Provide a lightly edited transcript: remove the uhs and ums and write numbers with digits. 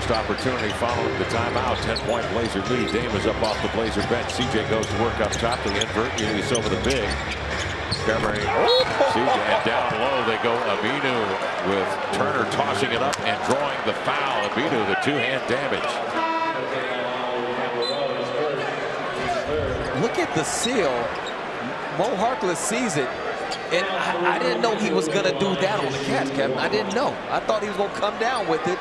first opportunity following the timeout. 10-point Blazer lead. Dame is up off the Blazer bench. CJ goes to work up top. They invert. He's over the big. Covering CJ, and down low they go. Aminu with Turner tossing it up and drawing the foul. Aminu, the two-hand damage. Look at the seal. Mo Harkless sees it. And I didn't know he was going to do that on the catch, Kevin. I didn't know. I thought he was going to come down with it.